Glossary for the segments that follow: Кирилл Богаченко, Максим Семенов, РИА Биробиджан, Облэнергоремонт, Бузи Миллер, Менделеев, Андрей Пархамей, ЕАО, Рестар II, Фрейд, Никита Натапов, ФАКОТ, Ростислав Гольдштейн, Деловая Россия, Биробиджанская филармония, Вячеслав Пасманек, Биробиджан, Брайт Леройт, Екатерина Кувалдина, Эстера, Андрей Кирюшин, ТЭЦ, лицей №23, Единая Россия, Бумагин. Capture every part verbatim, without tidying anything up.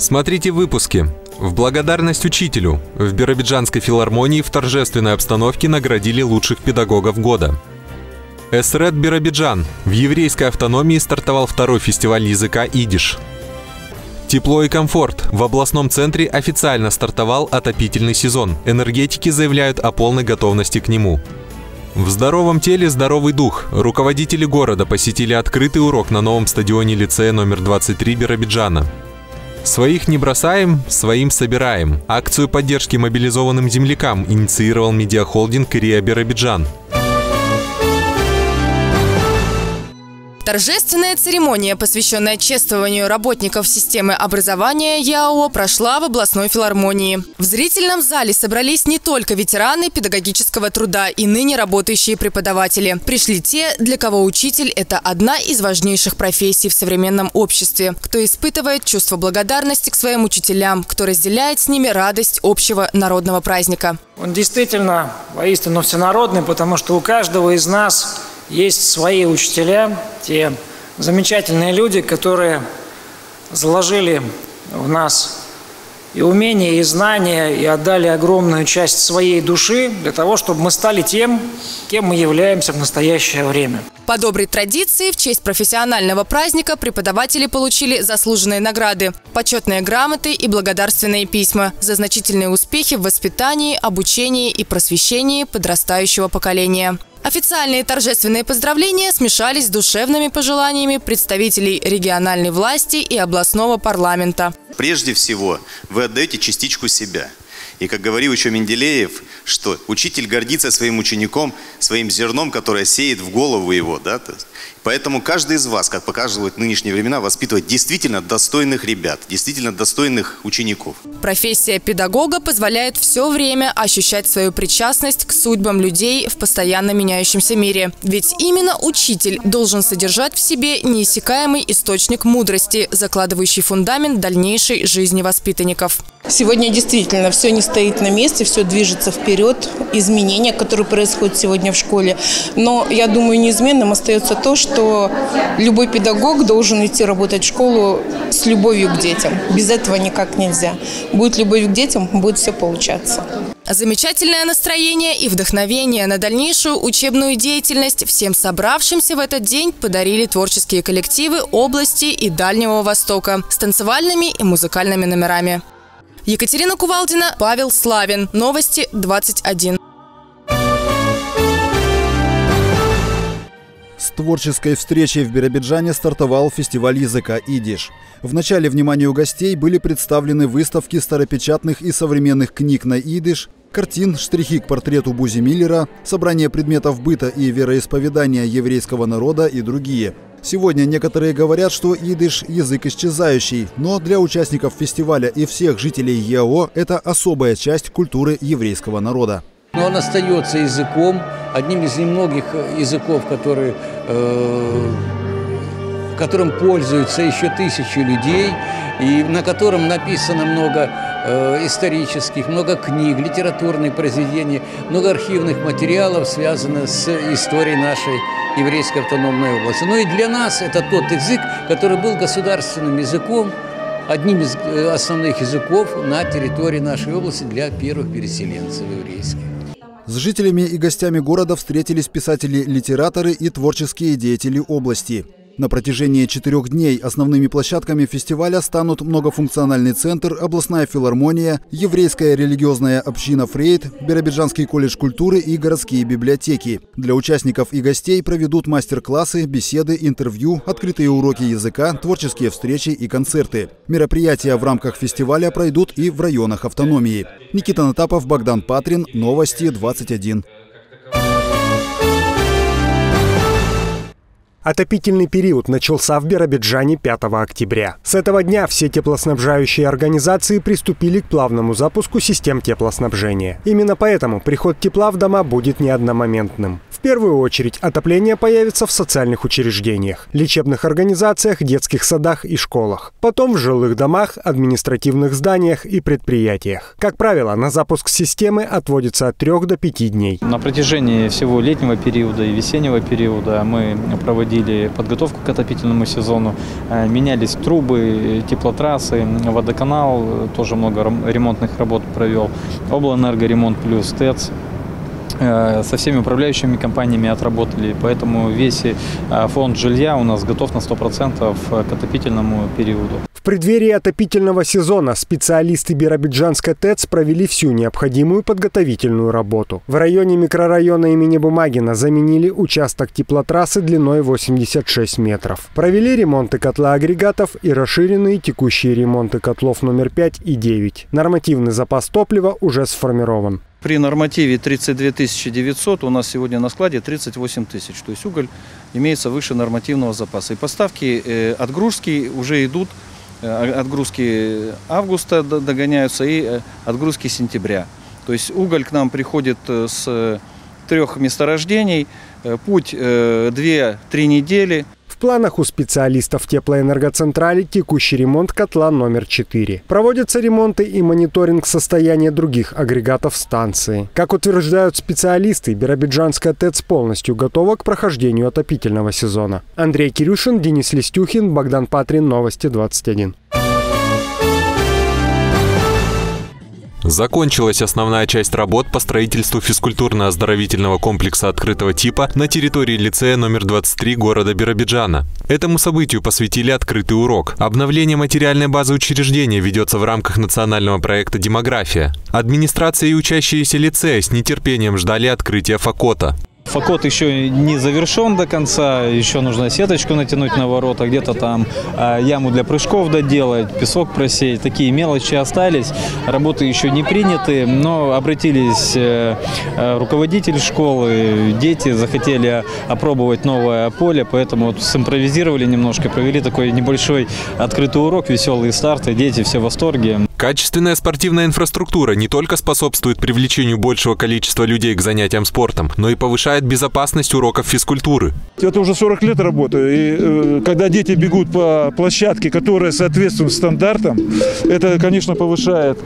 Смотрите выпуски. В благодарность учителю в Биробиджанской филармонии в торжественной обстановке наградили лучших педагогов года. СРЭД Биробиджан. В Еврейской автономии стартовал второй фестиваль языка «Идиш». Тепло и комфорт. В областном центре официально стартовал отопительный сезон. Энергетики заявляют о полной готовности к нему. В здоровом теле здоровый дух. Руководители города посетили открытый урок на новом стадионе лицея номер двадцать три Биробиджана. «Своих не бросаем, своим собираем». Акцию поддержки мобилизованным землякам инициировал медиахолдинг «РИА Биробиджан». Торжественная церемония, посвященная чествованию работников системы образования ЕАО, прошла в областной филармонии. В зрительном зале собрались не только ветераны педагогического труда и ныне работающие преподаватели. Пришли те, для кого учитель – это одна из важнейших профессий в современном обществе, кто испытывает чувство благодарности к своим учителям, кто разделяет с ними радость общего народного праздника. Он действительно воистину всенародный, потому что у каждого из нас есть свои учителя, те замечательные люди, которые заложили в нас и умения, и знания, и отдали огромную часть своей души для того, чтобы мы стали тем, кем мы являемся в настоящее время. По доброй традиции, в честь профессионального праздника преподаватели получили заслуженные награды, почетные грамоты и благодарственные письма за значительные успехи в воспитании, обучении и просвещении подрастающего поколения. Официальные торжественные поздравления смешались с душевными пожеланиями представителей региональной власти и областного парламента. Прежде всего, вы отдаете частичку себя. И, как говорил еще Менделеев, что учитель гордится своим учеником, своим зерном, которое сеет в голову его. Да? Поэтому каждый из вас, как показывают нынешние времена, воспитывает действительно достойных ребят, действительно достойных учеников. Профессия педагога позволяет все время ощущать свою причастность к судьбам людей в постоянно меняющемся мире. Ведь именно учитель должен содержать в себе неиссякаемый источник мудрости, закладывающий фундамент дальнейшей жизни воспитанников. Сегодня действительно все не стоит на месте, все движется вперед, изменения, которые происходят сегодня в школе. Но, я думаю, неизменным остается то, что любой педагог должен идти работать в школу с любовью к детям. Без этого никак нельзя. Будет любовь к детям, будет все получаться. Замечательное настроение и вдохновение на дальнейшую учебную деятельность всем собравшимся в этот день подарили творческие коллективы области и Дальнего Востока с танцевальными и музыкальными номерами. Екатерина Кувалдина, Павел Славин. Новости двадцать один. С творческой встречей в Биробиджане стартовал фестиваль языка «Идиш». В начале вниманию гостей были представлены выставки старопечатных и современных книг на идиш, картин, штрихи к портрету Бузи Миллера, собрание предметов быта и вероисповедания еврейского народа и другие. Сегодня некоторые говорят, что идиш – язык исчезающий, но для участников фестиваля и всех жителей ЕАО это особая часть культуры еврейского народа. Но он остается языком, одним из немногих языков, который, э, которым пользуются еще тысячи людей, и на котором написано много э, исторических, много книг, литературных произведений, много архивных материалов, связанных с историей нашей еврейской автономной области. Но и для нас это тот язык, который был государственным языком, одним из основных языков на территории нашей области для первых переселенцев еврейских. С жителями и гостями города встретились писатели-литераторы и творческие деятели области. На протяжении четырех дней основными площадками фестиваля станут многофункциональный центр, областная филармония, еврейская религиозная община «Фрейд», Биробиджанский колледж культуры и городские библиотеки. Для участников и гостей проведут мастер-классы, беседы, интервью, открытые уроки языка, творческие встречи и концерты. Мероприятия в рамках фестиваля пройдут и в районах автономии. Никита Натапов, Богдан Патрин. Новости двадцать один. Отопительный период начался в Биробиджане пятого октября. С этого дня все теплоснабжающие организации приступили к плавному запуску систем теплоснабжения. Именно поэтому приход тепла в дома будет не одномоментным. В первую очередь отопление появится в социальных учреждениях, лечебных организациях, детских садах и школах. Потом в жилых домах, административных зданиях и предприятиях. Как правило, на запуск системы отводится от трёх до пяти дней. На протяжении всего летнего периода и весеннего периода мы проводили подготовку к отопительному сезону. Менялись трубы, теплотрассы, водоканал, тоже много ремонтных работ провел. Облэнергоремонт плюс ТЭЦ. Со всеми управляющими компаниями отработали, поэтому весь фонд жилья у нас готов на сто процентов к отопительному периоду. В преддверии отопительного сезона специалисты биробиджанской ТЭЦ провели всю необходимую подготовительную работу. В районе микрорайона имени Бумагина заменили участок теплотрассы длиной восемьдесят шесть метров. Провели ремонты котлоагрегатов и расширенные текущие ремонты котлов номер пять и девять. Нормативный запас топлива уже сформирован. При нормативе тридцать две тысячи девятьсот у нас сегодня на складе тридцать восемь тысяч. То есть уголь имеется выше нормативного запаса. И поставки, отгрузки уже идут. Отгрузки августа догоняются и отгрузки сентября. То есть уголь к нам приходит с трех месторождений. Путь две-три недели. В планах у специалистов теплоэнергоцентрали текущий ремонт котла номер четыре. Проводятся ремонты и мониторинг состояния других агрегатов станции. Как утверждают специалисты, биробиджанская ТЭЦ полностью готова к прохождению отопительного сезона. Андрей Кирюшин, Денис Листюхин, Богдан Патрин, Новости двадцать один. Закончилась основная часть работ по строительству физкультурно-оздоровительного комплекса открытого типа на территории лицея номер двадцать три города Биробиджана. Этому событию посвятили открытый урок. Обновление материальной базы учреждения ведется в рамках национального проекта «Демография». Администрация и учащиеся лицея с нетерпением ждали открытия ФАКОТа. ФАКОТ еще не завершен до конца, еще нужно сеточку натянуть на ворота, где-то там яму для прыжков доделать, песок просеять. Такие мелочи остались, работы еще не приняты, но обратились руководитель школы, дети захотели опробовать новое поле, поэтому вот симпровизировали немножко, провели такой небольшой открытый урок, веселые старты, дети все в восторге. Качественная спортивная инфраструктура не только способствует привлечению большего количества людей к занятиям спортом, но и повышает безопасность уроков физкультуры. Это уже сорок лет работы, и когда дети бегут по площадке, которая соответствует стандартам, это, конечно, повышает,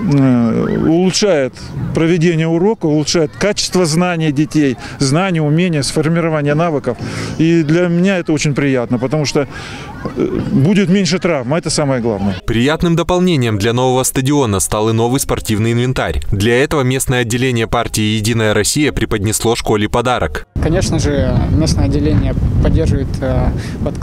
улучшает проведение урока, улучшает качество знания детей, знания, умения, сформирование навыков. И для меня это очень приятно, потому что будет меньше травм, это самое главное. Приятным дополнением для нового стадиона стал и новый спортивный инвентарь. Для этого местное отделение партии «Единая Россия» преподнесло школе подарок. Конечно же, местное отделение поддерживает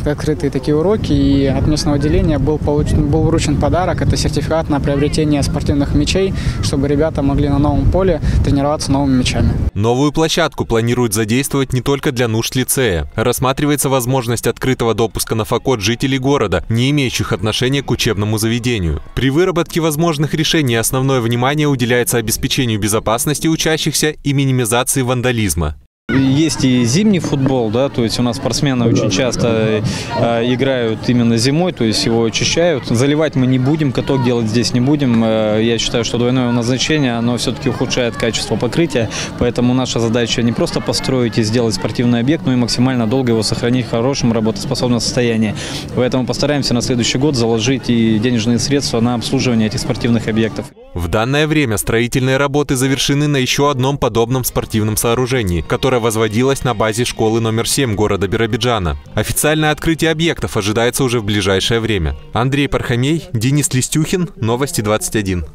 открытые такие уроки, и от местного отделения был получен, был вручен подарок. Это сертификат на приобретение спортивных мячей, чтобы ребята могли на новом поле тренироваться новыми мячами. Новую площадку планируют задействовать не только для нужд лицея. Рассматривается возможность открытого допуска на ФАКОТ жителей города, не имеющих отношения к учебному заведению. При выработке возможных решений основное внимание уделяется обеспечению безопасности учащихся и минимизации вандализма. Есть и зимний футбол, да, то есть у нас спортсмены очень часто э, играют именно зимой, то есть его очищают. Заливать мы не будем, каток делать здесь не будем. Э, я считаю, что двойное назначение, оно все-таки ухудшает качество покрытия, поэтому наша задача не просто построить и сделать спортивный объект, но и максимально долго его сохранить в хорошем работоспособном состоянии. Поэтому постараемся на следующий год заложить и денежные средства на обслуживание этих спортивных объектов. В данное время строительные работы завершены на еще одном подобном спортивном сооружении, которое возводилась на базе школы номер семь города Биробиджана. Официальное открытие объектов ожидается уже в ближайшее время. Андрей Пархамей, Денис Листюхин, Новости двадцать один.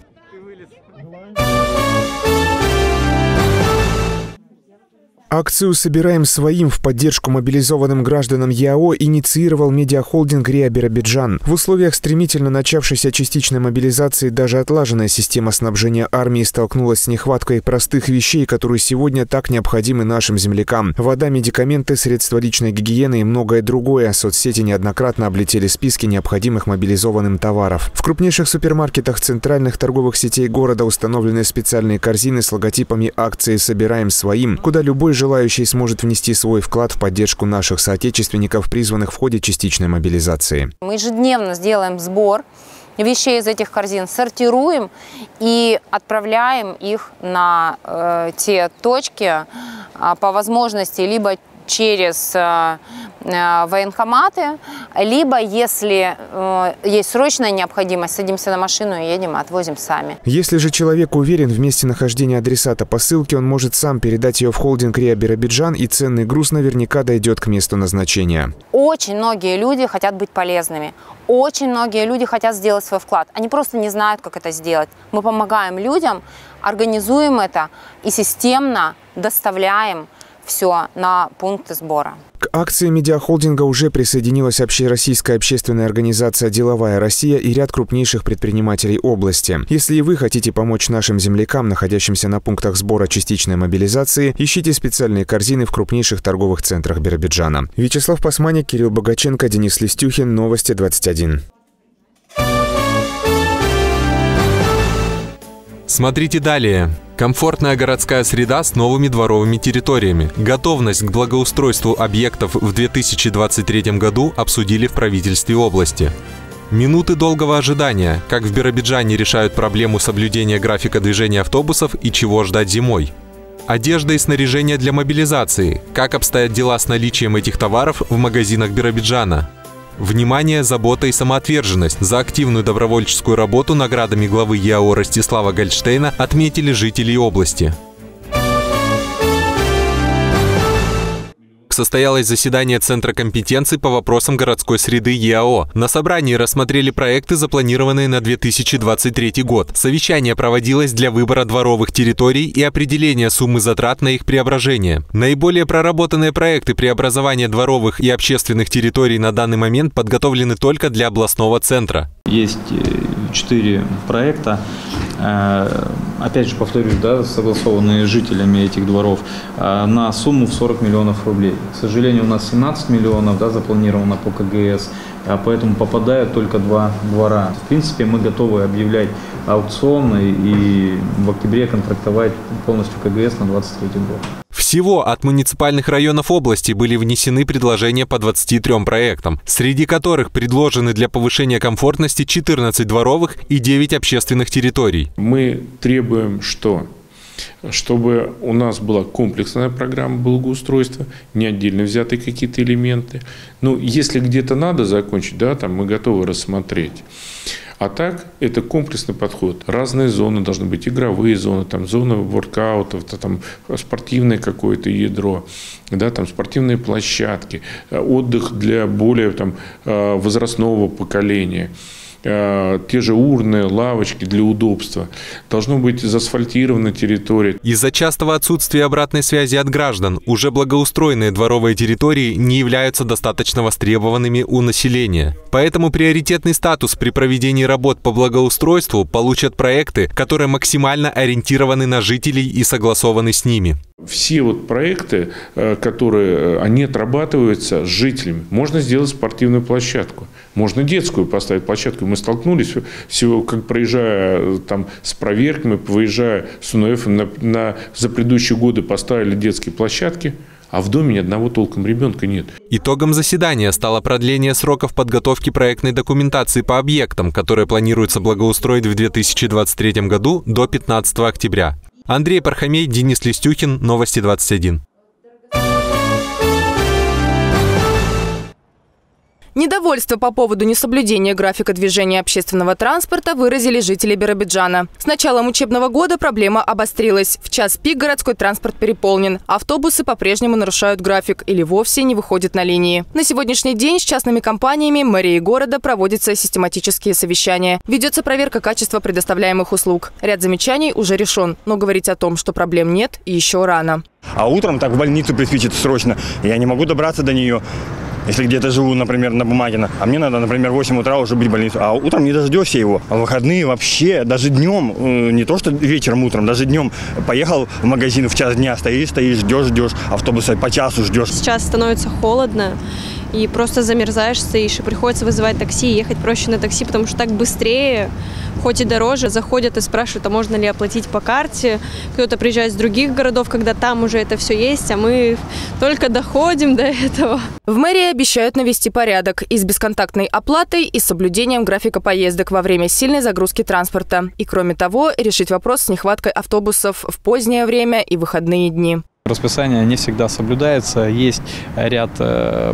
Акцию «Собираем своим» в поддержку мобилизованным гражданам ЕАО инициировал медиахолдинг «РИА Биробиджан». В условиях стремительно начавшейся частичной мобилизации даже отлаженная система снабжения армии столкнулась с нехваткой простых вещей, которые сегодня так необходимы нашим землякам. Вода, медикаменты, средства личной гигиены и многое другое. Соцсети неоднократно облетели списки необходимых мобилизованным товаров. В крупнейших супермаркетах центральных торговых сетей города установлены специальные корзины с логотипами акции «Собираем своим», куда любой желающий сможет внести свой вклад в поддержку наших соотечественников, призванных в ходе частичной мобилизации. Мы ежедневно сделаем сбор вещей из этих корзин сортируем и отправляем их на э, те точки э, по возможности, либо через э, военкоматы, либо, если э, есть срочная необходимость, садимся на машину и едем, отвозим сами. Если же человек уверен в месте нахождения адресата посылки, он может сам передать ее в холдинг РИА Биробиджан, и ценный груз наверняка дойдет к месту назначения. Очень многие люди хотят быть полезными. Очень многие люди хотят сделать свой вклад. Они просто не знают, как это сделать. Мы помогаем людям, организуем это и системно доставляем все на пункты сбора. К акции медиахолдинга уже присоединилась общероссийская общественная организация «Деловая Россия» и ряд крупнейших предпринимателей области. Если и вы хотите помочь нашим землякам, находящимся на пунктах сбора частичной мобилизации, ищите специальные корзины в крупнейших торговых центрах Биробиджана. Вячеслав Пасманек, Кирилл Богаченко, Денис Листюхин. Новости двадцать один. Смотрите далее. Комфортная городская среда с новыми дворовыми территориями. Готовность к благоустройству объектов в две тысячи двадцать третьем году обсудили в правительстве области. Минуты долгого ожидания. Как в Биробиджане решают проблему соблюдения графика движения автобусов и чего ждать зимой. Одежда и снаряжение для мобилизации. Как обстоят дела с наличием этих товаров в магазинах Биробиджана. Внимание, забота и самоотверженность. За активную добровольческую работу наградами главы ЕАО Ростислава Гольдштейна отметили жителей области. Состоялось заседание Центра компетенций по вопросам городской среды ЕАО. На собрании рассмотрели проекты, запланированные на две тысячи двадцать третий год. Совещание проводилось для выбора дворовых территорий и определения суммы затрат на их преображение. Наиболее проработанные проекты преобразования дворовых и общественных территорий на данный момент подготовлены только для областного центра. Есть четыре проекта, опять же повторюсь, да, согласованные с жителями этих дворов, на сумму в сорок миллионов рублей. К сожалению, у нас семнадцать миллионов, да, запланировано по ка гэ эс, поэтому попадают только два двора. В принципе, мы готовы объявлять аукцион и в октябре контрактовать полностью ка гэ эс на двадцать третий год. Всего от муниципальных районов области были внесены предложения по двадцати трём проектам, среди которых предложены для повышения комфортности четырнадцать дворовых и девять общественных территорий. Мы требуем, что? Чтобы у нас была комплексная программа благоустройства, не отдельно взятые какие-то элементы. Ну, если где-то надо закончить, да, там мы готовы рассмотреть. А так, это комплексный подход. Разные зоны должны быть, игровые зоны, там, зоны воркаутов, там, спортивное какое-то ядро, да, там, спортивные площадки, отдых для более там, возрастного поколения, те же урны, лавочки для удобства. Должна быть заасфальтирована территория. Из-за частого отсутствия обратной связи от граждан уже благоустроенные дворовые территории не являются достаточно востребованными у населения. Поэтому приоритетный статус при проведении работ по благоустройству получат проекты, которые максимально ориентированы на жителей и согласованы с ними. Все вот проекты, которые они отрабатываются с жителями, можно сделать спортивную площадку, можно детскую поставить площадку. Мы столкнулись, всего, как проезжая там, с проверками, выезжая с УНФ, на, на, за предыдущие годы поставили детские площадки, а в доме ни одного толком ребенка нет. Итогом заседания стало продление сроков подготовки проектной документации по объектам, которые планируется благоустроить в две тысячи двадцать третьем году до пятнадцатого октября. Андрей Пархамей, Денис Листюхин, новости двадцать один. Недовольство по поводу несоблюдения графика движения общественного транспорта выразили жители Биробиджана. С началом учебного года проблема обострилась. В час пик городской транспорт переполнен. Автобусы по-прежнему нарушают график или вовсе не выходят на линии. На сегодняшний день с частными компаниями мэрии города проводятся систематические совещания. Ведется проверка качества предоставляемых услуг. Ряд замечаний уже решен, но говорить о том, что проблем нет, еще рано. А утром так в больницу приспичит срочно. Я не могу добраться до нее. Если где-то живу, например, на Бумагино, а мне надо, например, в восемь утра уже быть в больнице, а утром не дождешься его. А в выходные вообще, даже днем, не то что вечером, утром, даже днем поехал в магазин в час дня, стоишь, стоишь, ждешь, ждешь, автобуса по часу ждешь. Сейчас становится холодно и просто замерзаешь, стоишь, и приходится вызывать такси, ехать проще на такси, потому что так быстрее, хоть и дороже, заходят и спрашивают, а можно ли оплатить по карте. Кто-то приезжает с других городов, когда там уже это все есть, а мы только доходим до этого. В мэрии обещают навести порядок и с бесконтактной оплатой, и с соблюдением графика поездок во время сильной загрузки транспорта. И кроме того, решить вопрос с нехваткой автобусов в позднее время и выходные дни. Расписание не всегда соблюдается. Есть ряд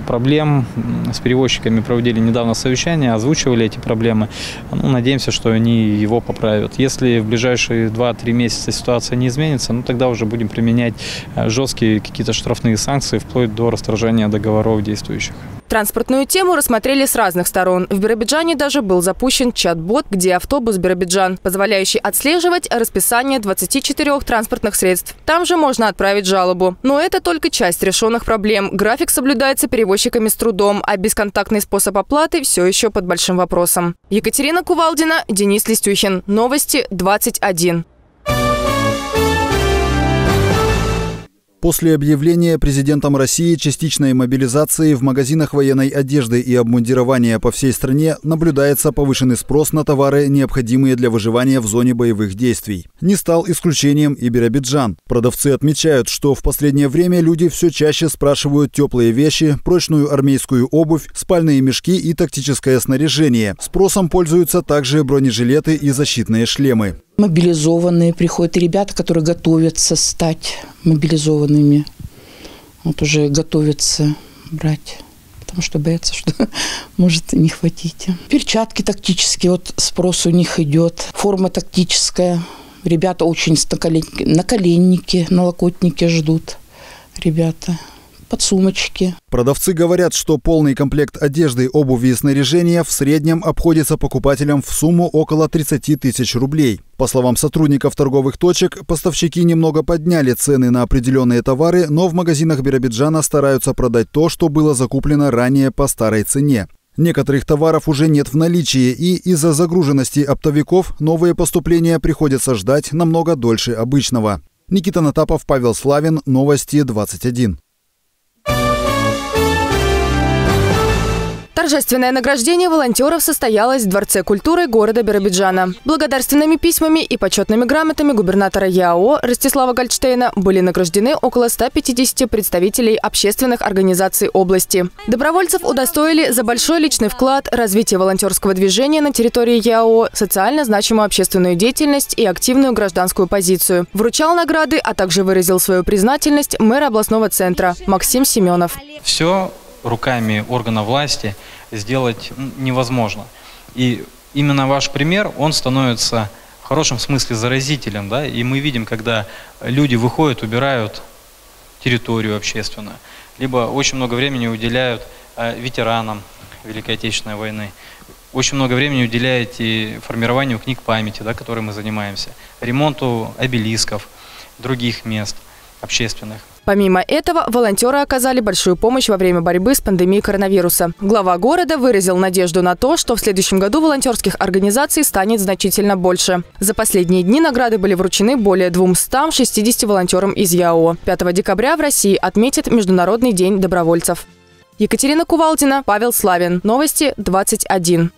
проблем. С перевозчиками проводили недавно совещание, озвучивали эти проблемы. Ну, надеемся, что они его поправят. Если в ближайшие два-три месяца ситуация не изменится, ну, тогда уже будем применять жесткие какие-то штрафные санкции, вплоть до расторжения договоров действующих. Транспортную тему рассмотрели с разных сторон. В Биробиджане даже был запущен чат-бот «Где автобус Биробиджан», позволяющий отслеживать расписание двадцати четырёх транспортных средств. Там же можно отправить жалобу. Но это только часть решенных проблем. График соблюдается перевозчиками с трудом, а бесконтактный способ оплаты все еще под большим вопросом. Екатерина Кувалдина, Денис Листюхин. Новости двадцать один. После объявления президентом России частичной мобилизации в магазинах военной одежды и обмундирования по всей стране наблюдается повышенный спрос на товары, необходимые для выживания в зоне боевых действий. Не стал исключением и Биробиджан. Продавцы отмечают, что в последнее время люди все чаще спрашивают теплые вещи, прочную армейскую обувь, спальные мешки и тактическое снаряжение. Спросом пользуются также бронежилеты и защитные шлемы. Мобилизованные приходят, ребята, которые готовятся стать мобилизованными. Вот уже готовятся брать, потому что боятся, что может не хватить. Перчатки тактические, вот спрос у них идет. Форма тактическая. Ребята очень наколенники, наколенники, налокотники ждут ребята. Подсумочки. Продавцы говорят, что полный комплект одежды, обуви и снаряжения в среднем обходится покупателям в сумму около тридцати тысяч рублей. По словам сотрудников торговых точек, поставщики немного подняли цены на определенные товары, но в магазинах Биробиджана стараются продать то, что было закуплено ранее по старой цене. Некоторых товаров уже нет в наличии, и из-за загруженности оптовиков новые поступления приходится ждать намного дольше обычного. Никита Натапов, Павел Славин, новости двадцать один. Торжественное награждение волонтеров состоялось в Дворце культуры города Биробиджана. Благодарственными письмами и почетными грамотами губернатора Е А О Ростислава Гольдштейна были награждены около ста пятидесяти представителей общественных организаций области. Добровольцев удостоили за большой личный вклад, развитие волонтерского движения на территории Е А О, социально значимую общественную деятельность и активную гражданскую позицию. Вручал награды, а также выразил свою признательность мэр областного центра Максим Семенов. Все руками органа власти сделать невозможно. И именно ваш пример, он становится в хорошем смысле заразителем, да? И мы видим, когда люди выходят, убирают территорию общественную, либо очень много времени уделяют ветеранам Великой Отечественной войны, очень много времени уделяете формированию книг памяти, да, которой мы занимаемся, ремонту обелисков, других мест общественных. Помимо этого, волонтеры оказали большую помощь во время борьбы с пандемией коронавируса. Глава города выразил надежду на то, что в следующем году волонтерских организаций станет значительно больше. За последние дни награды были вручены более двумстам шестидесяти волонтерам из Е А О. пятого декабря в России отметят Международный день добровольцев. Екатерина Кувалдина, Павел Славин. Новости двадцать один.